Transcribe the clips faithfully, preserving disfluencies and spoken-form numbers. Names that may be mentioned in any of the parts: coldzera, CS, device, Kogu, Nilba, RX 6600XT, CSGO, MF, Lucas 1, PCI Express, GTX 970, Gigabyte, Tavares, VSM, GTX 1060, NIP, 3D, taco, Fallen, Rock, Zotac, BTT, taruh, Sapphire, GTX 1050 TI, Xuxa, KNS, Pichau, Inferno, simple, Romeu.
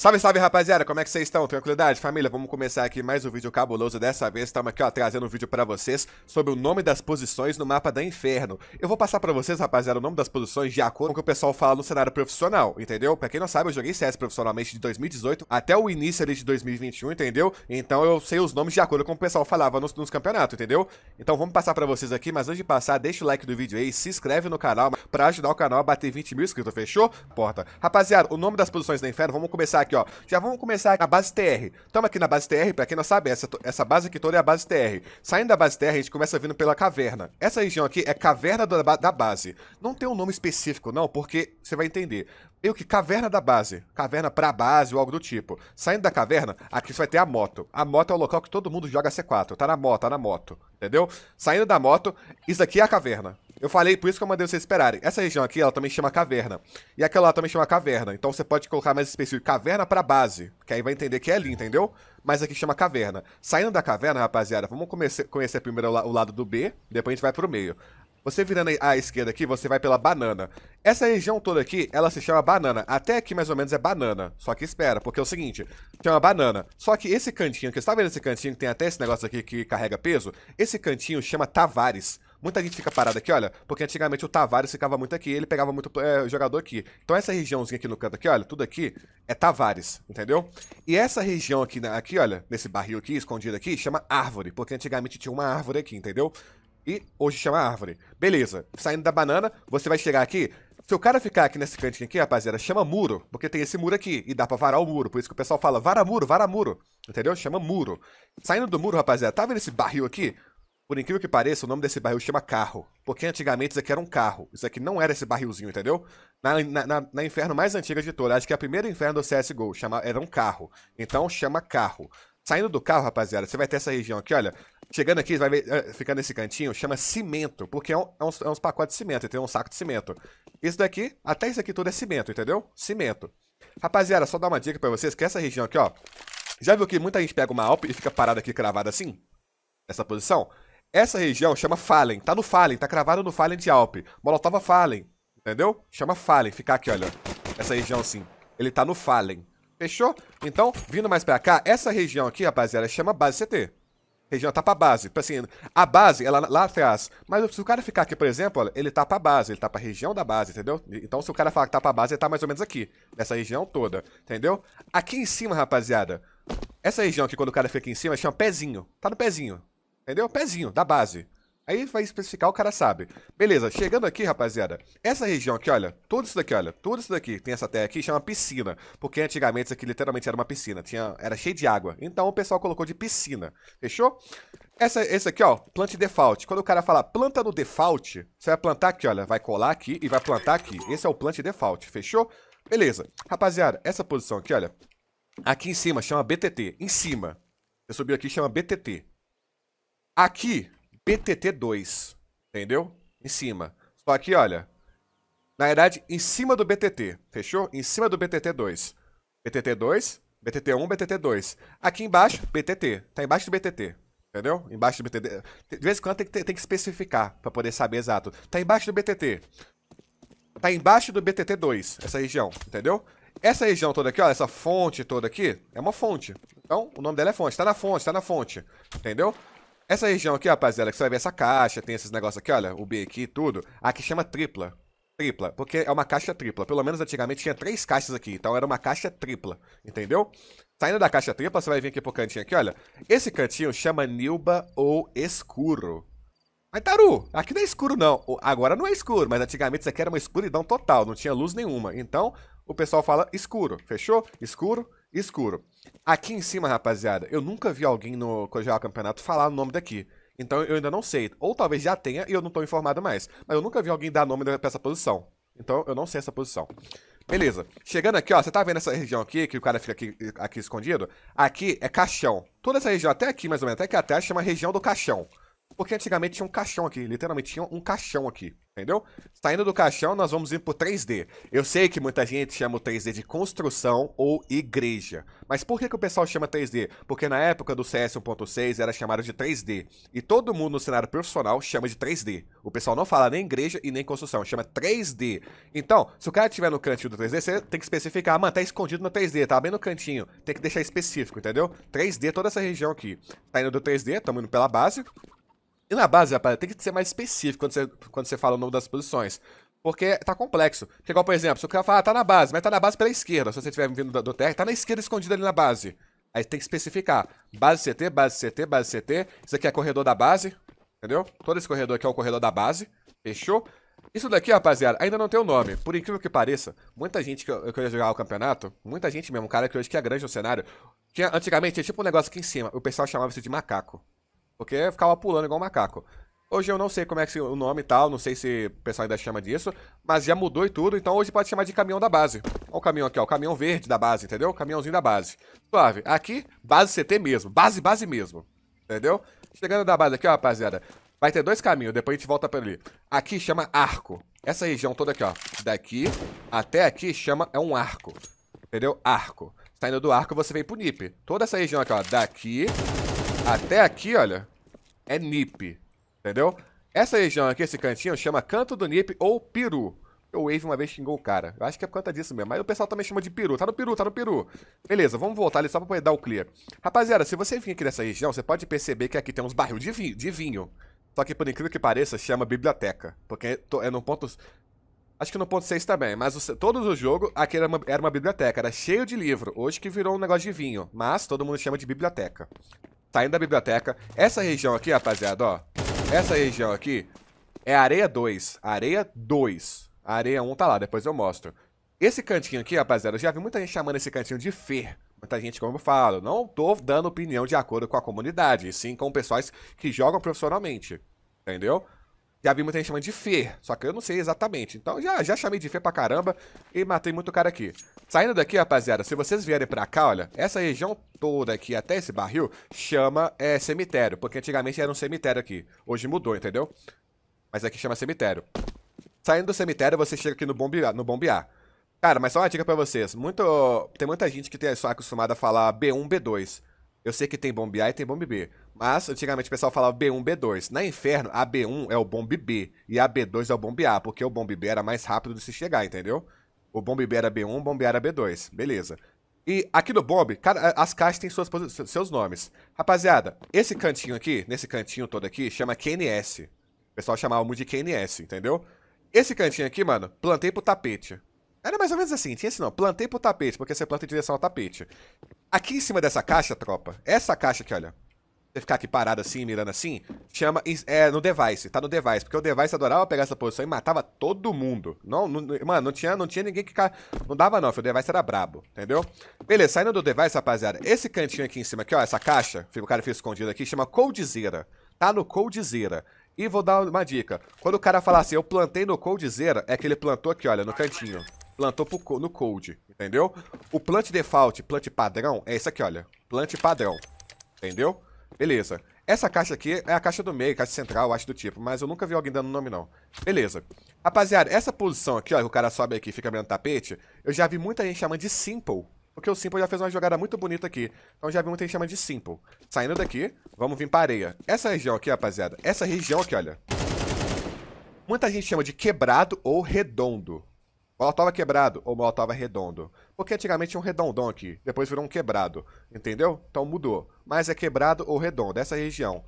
Salve, salve, rapaziada, como é que vocês estão? Tranquilidade, família? Vamos começar aqui mais um vídeo cabuloso. Dessa vez estamos aqui, ó, trazendo um vídeo pra vocês sobre o nome das posições no mapa da Inferno. Eu vou passar pra vocês, rapaziada, o nome das posições de acordo com o que o pessoal fala no cenário profissional, entendeu? Pra quem não sabe, eu joguei C S profissionalmente de dois mil e dezoito até o início ali de dois mil e vinte e um, entendeu? Então eu sei os nomes de acordo com o pessoal falava nos, nos campeonatos, entendeu? Então vamos passar pra vocês aqui, mas antes de passar, deixa o like do vídeo aí, se inscreve no canal pra ajudar o canal a bater vinte mil inscritos, fechou? Porta. Rapaziada, o nome das posições da Inferno, vamos começar aqui. Aqui, ó. Já vamos começar na base T R. Estamos aqui na base T R, pra quem não sabe, essa, essa base aqui toda é a base T R. Saindo da base T R, a gente começa vindo pela caverna. Essa região aqui é caverna da, da base. Não tem um nome específico, não, porque você vai entender. Meio que caverna da base, caverna pra base ou algo do tipo. Saindo da caverna, aqui você vai ter a moto. A moto é o local que todo mundo joga C quatro. Tá na moto, tá na moto, entendeu? Saindo da moto, isso aqui é a caverna. Eu falei, por isso que eu mandei vocês esperarem. Essa região aqui, ela também chama caverna. E aquela lá também chama caverna. Então você pode colocar mais específico, caverna pra base. Que aí vai entender que é ali, entendeu? Mas aqui chama caverna. Saindo da caverna, rapaziada, vamos comece, conhecer primeiro o lado do B. Depois a gente vai pro meio. Você virando à esquerda aqui, você vai pela banana. Essa região toda aqui, ela se chama banana. Até aqui, mais ou menos, é banana. Só que espera, porque é o seguinte, chama banana. Só que esse cantinho aqui, você tá vendo esse cantinho que tem até esse negócio aqui que carrega peso? Esse cantinho chama Tavares. Muita gente fica parada aqui, olha, porque antigamente o Tavares ficava muito aqui, ele pegava muito é, jogador aqui. Então essa regiãozinha aqui no canto aqui, olha, tudo aqui é Tavares, entendeu? E essa região aqui, aqui, olha, nesse barril aqui, escondido aqui, chama árvore, porque antigamente tinha uma árvore aqui, entendeu? E hoje chama árvore. Beleza, saindo da banana, você vai chegar aqui. Se o cara ficar aqui nesse cantinho aqui, rapaziada, chama muro, porque tem esse muro aqui, e dá pra varar o muro, por isso que o pessoal fala, vara muro, vara muro, entendeu? Chama muro. Saindo do muro, rapaziada, tá vendo esse barril aqui? Por incrível que pareça, o nome desse barril chama carro, porque antigamente isso aqui era um carro, isso aqui não era esse barrilzinho, entendeu? Na, na, na Inferno mais antiga de toda, acho que a primeira Inferno do C S G O chama, era um carro, então chama carro. Saindo do carro, rapaziada, você vai ter essa região aqui, olha, chegando aqui, vai ver, ficando nesse cantinho, chama cimento, porque é, um, é, uns, é uns pacotes de cimento, tem um saco de cimento. Isso daqui, até isso aqui tudo é cimento, entendeu? Cimento. Rapaziada, só dar uma dica pra vocês, que essa região aqui, ó, já viu que muita gente pega uma Alp e fica parada aqui, cravada assim? Essa posição? Essa região chama Fallen, tá no Fallen, tá cravado no Fallen de Alp. Molotova Fallen, entendeu? Chama Fallen, ficar aqui, olha, essa região assim, ele tá no Fallen. Fechou? Então, vindo mais pra cá, essa região aqui, rapaziada, chama base C T. Região tá pra base, assim, a base é lá, lá atrás. Mas se o cara ficar aqui, por exemplo, olha, ele tá pra base, ele tá pra região da base, entendeu? Então, se o cara falar que tá pra base, ele tá mais ou menos aqui, nessa região toda, entendeu? Aqui em cima, rapaziada, essa região aqui, quando o cara fica aqui em cima, chama pezinho, tá no pezinho, entendeu? Pezinho, da base. Aí vai especificar, o cara sabe. Beleza, chegando aqui, rapaziada, essa região aqui, olha, tudo isso daqui, olha, tudo isso daqui, tem essa terra aqui, chama piscina, porque antigamente isso aqui literalmente era uma piscina, tinha, era cheio de água, então o pessoal colocou de piscina, fechou? Essa, esse aqui, ó, plant default, quando o cara fala planta no default, você vai plantar aqui, olha, vai colar aqui e vai plantar aqui, esse é o plant default, fechou? Beleza, rapaziada, essa posição aqui, olha, aqui em cima chama B T T, em cima, eu subi aqui chama B T T, aqui... B T T dois, entendeu? Em cima. Só aqui, olha, na verdade, em cima do B T T, fechou? Em cima do B T T dois. B T T dois, B T T um, B T T dois. Aqui embaixo, B T T. Tá embaixo do B T T, entendeu? Embaixo do B T T. De vez em quando tem que, tem que especificar pra poder saber exato. Tá embaixo do B T T. Tá embaixo do B T T dois, essa região, entendeu? Essa região toda aqui, ó, essa fonte toda aqui, é uma fonte. Então, o nome dela é fonte. Tá na fonte, tá na fonte, entendeu? Essa região aqui, rapaziada, que você vai ver essa caixa, tem esses negócios aqui, olha, o B aqui e tudo. Aqui chama tripla. Tripla, porque é uma caixa tripla. Pelo menos antigamente tinha três caixas aqui, então era uma caixa tripla, entendeu? Saindo da caixa tripla, você vai vir aqui pro cantinho aqui, olha. Esse cantinho chama Nilba ou escuro. Mas, Taru, aqui não é escuro, não. Agora não é escuro, mas antigamente isso aqui era uma escuridão total, não tinha luz nenhuma. Então, o pessoal fala escuro, fechou? Escuro. Escuro. Aqui em cima, rapaziada, eu nunca vi alguém no Cogeal Campeonato falar o nome daqui. Então eu ainda não sei. Ou talvez já tenha e eu não tô informado mais. Mas eu nunca vi alguém dar nome pra essa posição. Então eu não sei essa posição. Beleza. Chegando aqui, ó, você tá vendo essa região aqui, que o cara fica aqui, aqui escondido? Aqui é caixão. Toda essa região, até aqui mais ou menos, até aqui atrás, chama região do caixão. Porque antigamente tinha um caixão aqui, literalmente tinha um caixão aqui. Entendeu? Saindo do caixão, nós vamos ir pro três D. Eu sei que muita gente chama o três D de construção ou igreja. Mas por que que o pessoal chama três D? Porque na época do C S um ponto seis era chamado de três D. E todo mundo no cenário profissional chama de três D. O pessoal não fala nem igreja e nem construção, chama três D. Então, se o cara estiver no cantinho do três D, você tem que especificar. Ah, mano, tá escondido no três D, tá bem no cantinho. Tem que deixar específico, entendeu? três D, toda essa região aqui. Saindo do três D, estamos indo pela base. E na base, rapaz, tem que ser mais específico quando você, quando você fala o nome das posições. Porque tá complexo. Porque igual, por exemplo, se o cara falar, ah, tá na base, mas tá na base pela esquerda. Se você estiver vindo do, do T R, tá na esquerda escondida ali na base. Aí tem que especificar. Base C T, base C T, base C T. Isso aqui é corredor da base, entendeu? Todo esse corredor aqui é o corredor da base. Fechou? Isso daqui, rapaziada, ainda não tem o nome. Por incrível que pareça, muita gente que eu, que eu ia jogar o campeonato, muita gente mesmo, um cara que hoje que é grande no cenário, tinha, antigamente tinha tipo um negócio aqui em cima. O pessoal chamava isso de macaco. Porque ficava pulando igual um macaco. Hoje eu não sei como é que é o nome e tal, não sei se o pessoal ainda chama disso, mas já mudou e tudo, então hoje pode chamar de caminhão da base. Olha o caminhão aqui, ó, o caminhão verde da base, entendeu? O caminhãozinho da base. Suave. Aqui, base C T mesmo, base, base mesmo, entendeu? Chegando da base aqui, ó, rapaziada, vai ter dois caminhos, depois a gente volta pra ali. Aqui chama arco. Essa região toda aqui, ó, daqui até aqui chama, é um arco, entendeu? Arco. Saindo do arco, você vem pro N I P. Toda essa região aqui, ó, daqui... até aqui, olha, é N I P, entendeu? Essa região aqui, esse cantinho, chama canto do N I P ou peru. O Wave uma vez xingou o cara. Eu acho que é por conta disso mesmo. Mas o pessoal também chama de peru. Tá no peru, tá no peru. Beleza, vamos voltar ali só pra poder dar o clear. Rapaziada, se você vir aqui nessa região, você pode perceber que aqui tem uns barril de vinho. De vinho. Só que, por incrível que pareça, chama biblioteca. Porque é no ponto... acho que no ponto seis também, mas o, todos os jogos, aqui era uma, era uma biblioteca, era cheio de livro. Hoje que virou um negócio de vinho, mas todo mundo chama de biblioteca. Saindo da biblioteca, essa região aqui, rapaziada, ó, essa região aqui é areia dois, areia dois. A areia um tá lá, depois eu mostro. Esse cantinho aqui, rapaziada, eu já vi muita gente chamando esse cantinho de Fer. Muita gente, como eu falo, não tô dando opinião de acordo com a comunidade, sim com pessoas que jogam profissionalmente, entendeu? Já vi muita gente chamando de Fê, só que eu não sei exatamente. Então já, já chamei de Fê pra caramba e matei muito cara aqui. Saindo daqui, rapaziada, se vocês vierem pra cá, olha, essa região toda aqui, até esse barril, chama é, cemitério. Porque antigamente era um cemitério aqui. Hoje mudou, entendeu? Mas aqui chama cemitério. Saindo do cemitério, você chega aqui no bombear. No bombear. Cara, mas só uma dica pra vocês. Muito, tem muita gente que tem só acostumada a falar B um, B dois. Eu sei que tem bombe A e tem bombe B, mas antigamente o pessoal falava B um, B dois. Na Inferno, a B um é o bombe B e a B dois é o bombe A, porque o bombe B era mais rápido de se chegar, entendeu? O bombe B era B um, o bombe A era B dois, beleza. E aqui no bombe, as caixas têm suas, seus nomes. Rapaziada, esse cantinho aqui, nesse cantinho todo aqui, chama K N S. O pessoal chamava muito de K N S, entendeu? Esse cantinho aqui, mano, plantei pro tapete. Era mais ou menos assim, tinha esse não, plantei pro tapete, porque você planta em direção ao tapete. Aqui em cima dessa caixa, tropa, essa caixa aqui, olha, você ficar aqui parado assim, mirando assim, chama, é, no device, tá no device, porque o device adorava pegar essa posição e matava todo mundo. Não, não, mano, não tinha, não tinha ninguém que, não dava não, filho, o device era brabo, entendeu? Beleza, saindo do device, rapaziada, esse cantinho aqui em cima aqui, ó, essa caixa, o cara fez escondido aqui, chama coldzera, tá no coldzera. E vou dar uma dica, quando o cara falar assim, eu plantei no coldzera, é que ele plantou aqui, olha, no cantinho. Plantou pro, no cold, entendeu? O plant default, plant padrão, é isso aqui, olha. Plant padrão, entendeu? Beleza. Essa caixa aqui é a caixa do meio, caixa central, acho do tipo. Mas eu nunca vi alguém dando nome, não. Beleza. Rapaziada, essa posição aqui, ó, que o cara sobe aqui e fica abrindo tapete, eu já vi muita gente chamando de simple. Porque o simple já fez uma jogada muito bonita aqui. Então já vi muita gente chamando de simple. Saindo daqui, vamos vir pra areia. Essa região aqui, rapaziada, essa região aqui, olha. Muita gente chama de quebrado ou redondo. Molotov quebrado ou molotov redondo. Porque antigamente tinha um redondão aqui, depois virou um quebrado, entendeu? Então mudou. Mas é quebrado ou redondo, essa região.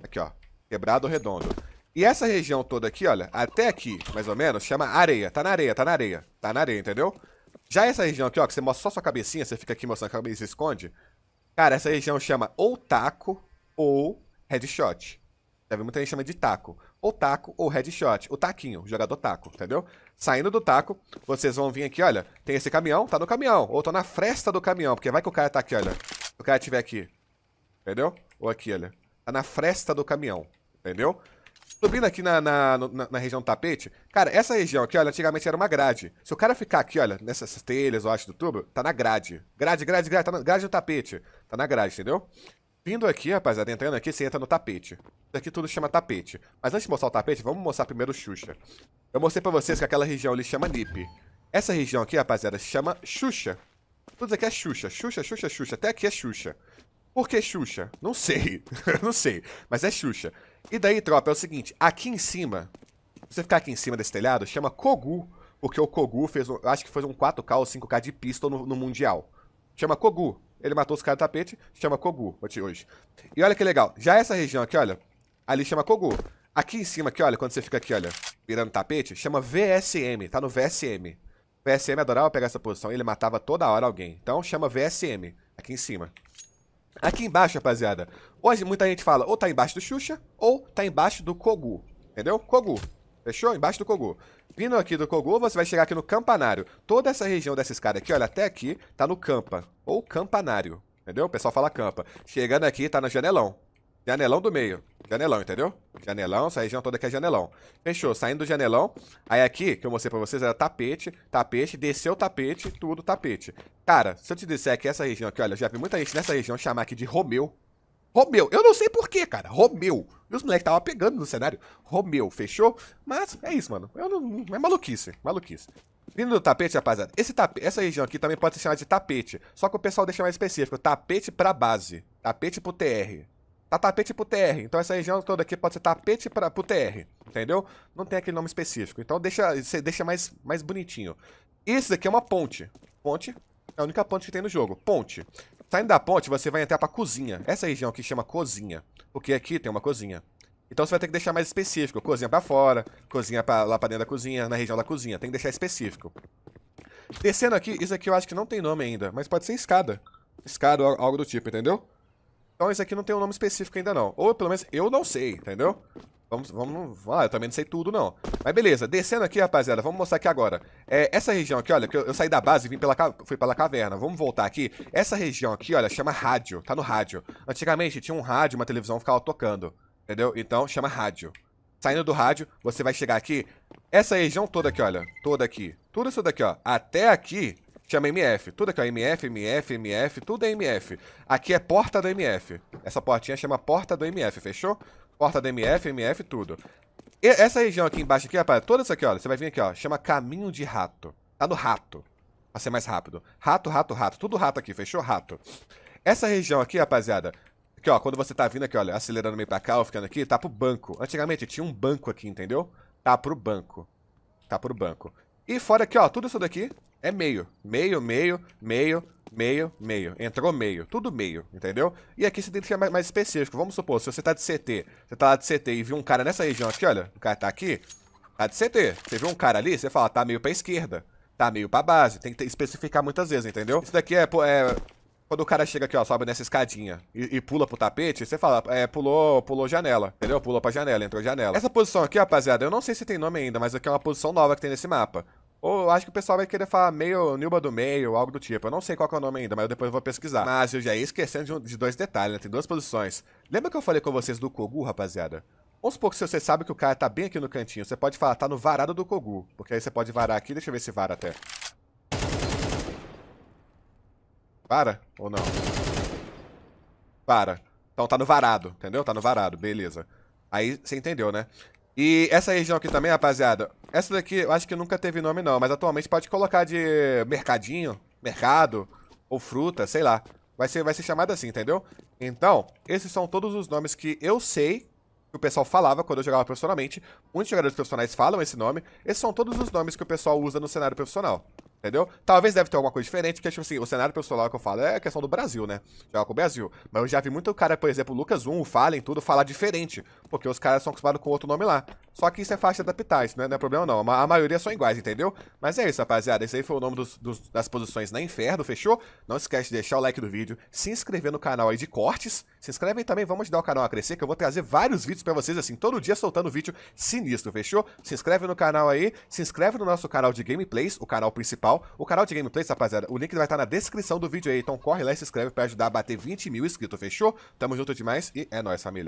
Aqui, ó. Quebrado ou redondo. E essa região toda aqui, olha, até aqui, mais ou menos, chama areia. Tá na areia, tá na areia. Tá na areia, entendeu? Já essa região aqui, ó, que você mostra só sua cabecinha, você fica aqui mostrando a cabeça e se esconde. Cara, essa região chama ou taco ou headshot. Já vi muita gente chama de taco. Ou taco ou headshot. O taquinho, o jogador taco, entendeu? Saindo do taco, vocês vão vir aqui, olha. Tem esse caminhão, tá no caminhão. Ou tô na fresta do caminhão, porque vai que o cara tá aqui, olha. Se o cara tiver aqui, entendeu? Ou aqui, olha. Tá na fresta do caminhão, entendeu? Subindo aqui na, na, na, na região do tapete. Cara, essa região aqui, olha, antigamente era uma grade. Se o cara ficar aqui, olha, nessas telhas, eu acho, do tubo, tá na grade. Grade, grade, grade, tá na grade do tapete. Tá na grade, entendeu? Vindo aqui, rapaziada, entrando aqui, você entra no tapete. Isso aqui tudo chama tapete. Mas antes de mostrar o tapete, vamos mostrar primeiro o Xuxa. Eu mostrei pra vocês que aquela região ali chama N I P. Essa região aqui, rapaziada, se chama Xuxa. Tudo isso aqui é Xuxa, Xuxa, Xuxa, Xuxa. Até aqui é Xuxa. Por que Xuxa? Não sei, não sei, mas é Xuxa. E daí, tropa, é o seguinte, aqui em cima, se você ficar aqui em cima desse telhado, chama Kogu, porque o Kogu fez, um, acho que foi um quatro K ou cinco K de pistol no, no Mundial. Chama Kogu. Ele matou os caras do tapete, chama Kogu hoje. E olha que legal, já essa região aqui, olha, ali chama Kogu. Aqui em cima aqui, olha, quando você fica aqui, olha, virando tapete, chama V S M, tá no V S M. V S M adorava pegar essa posição, ele matava toda hora alguém. Então chama V S M, aqui em cima. Aqui embaixo, rapaziada, hoje muita gente fala, ou tá embaixo do Xuxa, ou tá embaixo do Kogu, entendeu? Kogu, fechou? Embaixo do Kogu. Vindo aqui do Kogu, você vai chegar aqui no campanário. Toda essa região dessa escada aqui, olha, até aqui, tá no campa, ou campanário, entendeu? O pessoal fala campa. Chegando aqui, tá no janelão. Janelão do meio. Janelão, entendeu? Janelão, essa região toda aqui é janelão. Fechou, saindo do janelão. Aí aqui, que eu mostrei pra vocês, era tapete, tapete, desceu o tapete, tudo tapete. Cara, se eu te disser que essa região aqui, olha, eu já vi muita gente nessa região chamar aqui de Romeu. Romeu, eu não sei porquê, cara, Romeu. E os moleques estavam pegando no cenário, Romeu, fechou? Mas é isso, mano, eu não, é maluquice, maluquice. Vindo do tapete, rapaziada, esse tape, essa região aqui também pode ser chamada de tapete, só que o pessoal deixa mais específico, tapete pra base, tapete pro T R. Tá tapete pro T R, então essa região toda aqui pode ser tapete pra, pro T R, entendeu? Não tem aquele nome específico, então deixa, deixa mais, mais bonitinho. Esse daqui é uma ponte, ponte é a única ponte que tem no jogo, ponte. Saindo da ponte, você vai entrar pra cozinha. Essa região aqui chama cozinha, porque aqui tem uma cozinha. Então você vai ter que deixar mais específico. Cozinha pra fora, cozinha pra, lá pra dentro da cozinha, na região da cozinha. Tem que deixar específico. Descendo aqui, isso aqui eu acho que não tem nome ainda, mas pode ser escada. Escada ou algo do tipo, entendeu? Então isso aqui não tem um nome específico ainda não. Ou pelo menos eu não sei, entendeu? Vamos, vamos lá, ah, eu também não sei tudo não. Mas beleza, descendo aqui, rapaziada, vamos mostrar aqui agora. É, essa região aqui, olha, que eu, eu saí da base e vim pela, fui pela caverna. Vamos voltar aqui. Essa região aqui, olha, chama rádio, tá no rádio. Antigamente tinha um rádio, uma televisão ficava tocando, entendeu? Então chama rádio. Saindo do rádio, você vai chegar aqui. Essa região toda aqui, olha, toda aqui. Tudo isso daqui, ó, até aqui chama M F. Tudo aqui, ó, M F, M F, M F, tudo é M F. Aqui é porta do M F. Essa portinha chama porta do M F, fechou? Porta do M F, M F, tudo. E essa região aqui embaixo, aqui, rapaz, toda isso aqui, olha, você vai vir aqui, ó, chama caminho de rato. Tá no rato, pra ser mais rápido. Rato, rato, rato, tudo rato aqui, fechou? Rato. Essa região aqui, rapaziada, aqui, ó, quando você tá vindo aqui, olha, acelerando meio pra cá ou ficando aqui, tá pro banco. Antigamente tinha um banco aqui, entendeu? Tá pro banco. Tá pro banco. E fora aqui, ó, tudo isso daqui é meio. Meio, meio, meio... Meio, meio, entrou meio, tudo meio, entendeu? E aqui você tem que ser mais, mais específico. Vamos supor, se você tá de C T, você tá lá de C T e viu um cara nessa região aqui, olha, o cara tá aqui, tá de C T, você viu um cara ali, você fala, tá meio pra esquerda, tá meio pra base, tem que especificar muitas vezes, entendeu? Isso daqui é, é quando o cara chega aqui, ó, sobe nessa escadinha e, e pula pro tapete, você fala, é, pulou, pulou janela, entendeu? Pulou pra janela, entrou janela. Essa posição aqui, rapaziada, eu não sei se tem nome ainda, mas aqui é uma posição nova que tem nesse mapa. Ou eu acho que o pessoal vai querer falar meio Nilba do meio, algo do tipo. Eu não sei qual que é o nome ainda, mas eu depois vou pesquisar. Mas eu já ia esquecendo de, um, de dois detalhes, né? Tem duas posições. Lembra que eu falei com vocês do Kogu, rapaziada? Vamos supor que se você sabe que o cara tá bem aqui no cantinho, você pode falar, tá no varado do Kogu. Porque aí você pode varar aqui, deixa eu ver se vara até. Vara? Ou não? Vara. Então tá no varado, entendeu? Tá no varado, beleza. Aí você entendeu, né? E essa região aqui também, rapaziada, essa daqui eu acho que nunca teve nome não, mas atualmente pode colocar de mercadinho, mercado, ou fruta, sei lá. Vai ser, vai ser chamada assim, entendeu? Então, esses são todos os nomes que eu sei que o pessoal falava quando eu jogava profissionalmente. Muitos jogadores profissionais falam esse nome. Esses são todos os nomes que o pessoal usa no cenário profissional, entendeu? Talvez deve ter alguma coisa diferente, porque tipo assim, o cenário profissional que eu falo é a questão do Brasil, né? Joga com o Brasil. Mas eu já vi muito cara, por exemplo, o Lucas um, o Fallen, tudo, falar diferente, porque os caras são acostumados com outro nome lá. Só que isso é fácil de adaptar, isso não é, não é problema não. A maioria são iguais, entendeu? Mas é isso, rapaziada. Esse aí foi o nome dos, dos, das posições na Inferno, fechou? Não esquece de deixar o like do vídeo, se inscrever no canal aí de cortes. Se inscreve aí também, vamos ajudar o canal a crescer, que eu vou trazer vários vídeos pra vocês, assim, todo dia soltando vídeo sinistro, fechou? Se inscreve no canal aí, se inscreve no nosso canal de gameplays, o canal principal. O canal de gameplays, rapaziada, o link vai estar na descrição do vídeo aí, então corre lá e se inscreve pra ajudar a bater vinte mil inscritos, fechou? Tamo junto demais e é nóis, família.